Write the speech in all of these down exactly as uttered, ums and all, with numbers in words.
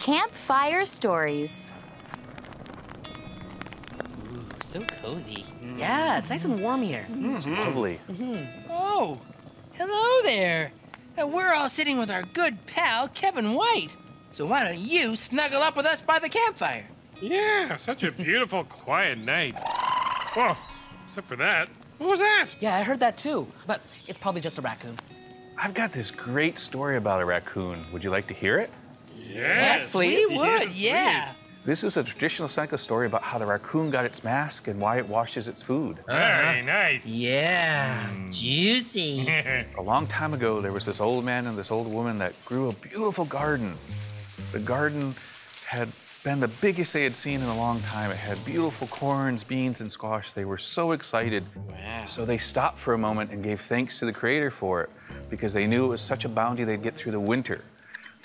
Campfire Stories. Ooh, so cozy. Mm. Yeah, it's nice and warm here. Mm-hmm. It's lovely. Mm-hmm. Oh, hello there. Uh, we're all sitting with our good pal, Kevin White. So why don't you snuggle up with us by the campfire? Yeah, such a beautiful, quiet night. Whoa, except for that. What was that? Yeah, I heard that too, but it's probably just a raccoon. I've got this great story about a raccoon. Would you like to hear it? Yes, yes please. We would, yes, yeah. Please. This is a traditional Seneca story about how the raccoon got its mask and why it washes its food. Uh-huh. Very nice. Yeah, mm. Juicy. A long time ago, there was this old man and this old woman that grew a beautiful garden. The garden had been the biggest they had seen in a long time. It had beautiful corns, beans, and squash. They were so excited. Wow. So they stopped for a moment and gave thanks to the Creator for it because they knew it was such a bounty they'd get through the winter.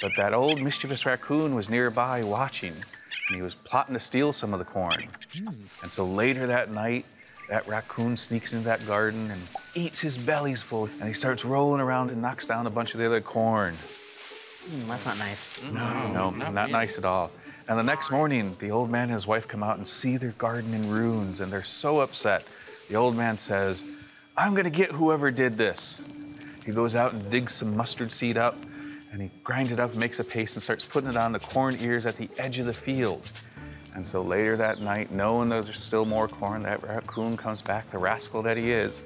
But that old mischievous raccoon was nearby watching, and he was plotting to steal some of the corn. Mm. And so later that night, that raccoon sneaks into that garden and eats his bellies full, and he starts rolling around and knocks down a bunch of the other corn. Mm, that's not nice. No, no, not, not nice at all. And the next morning, the old man and his wife come out and see their garden in ruins, and they're so upset. The old man says, "I'm gonna get whoever did this." He goes out and digs some mustard seed up, and he grinds it up, makes a paste, and starts putting it on the corn ears at the edge of the field. And so later that night, knowing that there's still more corn, that raccoon comes back, the rascal that he is,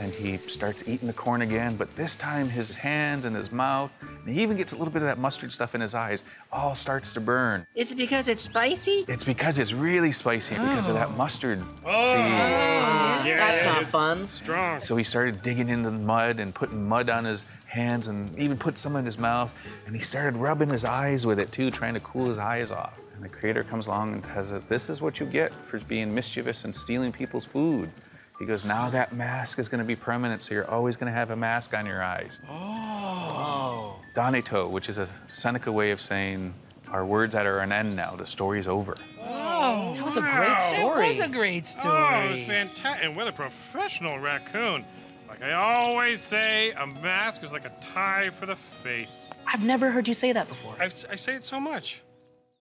and he starts eating the corn again, but this time his hand and his mouth, and he even gets a little bit of that mustard stuff in his eyes, all starts to burn. Is it because it's spicy? It's because it's really spicy, oh. because of that mustard oh. seed. Oh. Yeah. That's yeah, not fun. Strong. So he started digging into the mud and putting mud on his hands and even put some in his mouth, and he started rubbing his eyes with it too, trying to cool his eyes off. And the Creator comes along and tells us, this is what you get for being mischievous and stealing people's food. He goes, now that mask is going to be permanent, so you're always going to have a mask on your eyes. Oh. Donato, which is a Seneca way of saying our words are at an end now. The story's over. Oh, that was wow. a great story. It was a great story. Oh, it was fantastic. And what a professional raccoon. Like I always say, a mask is like a tie for the face. I've never heard you say that before. I've, I say it so much.